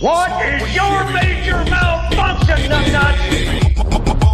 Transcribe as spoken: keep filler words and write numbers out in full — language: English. What is your major malfunction, numbnuts?